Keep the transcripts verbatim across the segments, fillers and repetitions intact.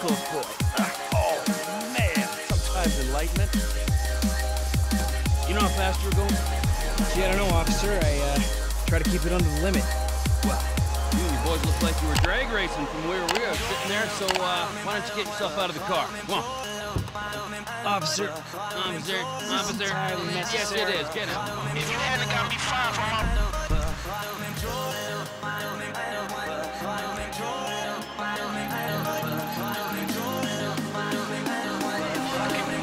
Michael's voice. Oh, man. Sometimes enlightenment. You know how fast we're going? Gee, I don't know, officer. I uh, try to keep it under the limit. Well, you and your boys look like you were drag racing from where we are sitting there, so uh, why don't you get yourself out of the car? Come on. Officer, officer, officer. Yes, it is. Get it. If you hadn't got me fired from my...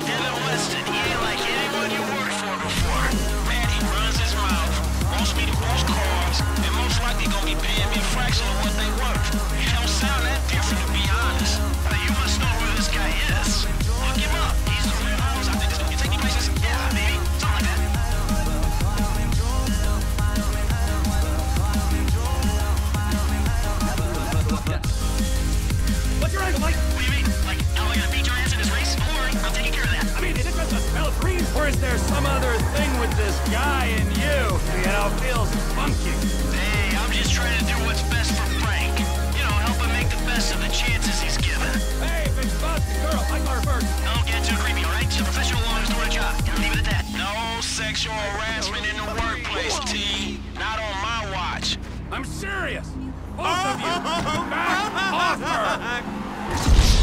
Dylan Weston, he ain't like anyone you worked for before. Man, he runs his mouth, wants me to wash cars, and most likely gonna be paying me a fraction of what they worth. You don't sound that different, to be honest. But you must know where this guy is. Look him up. Or is there some other thing with this guy and you? You know, feels funky. Hey, I'm just trying to do what's best for Frank. You know, help him make the best of the chances he's given. Hey, big boss, girl, I got her first. Don't get too creepy, right? She's a professional woman's doing a job. Leave it at that. No sexual harassment in the workplace, T. Not on my watch. I'm serious. Both of you, back off her.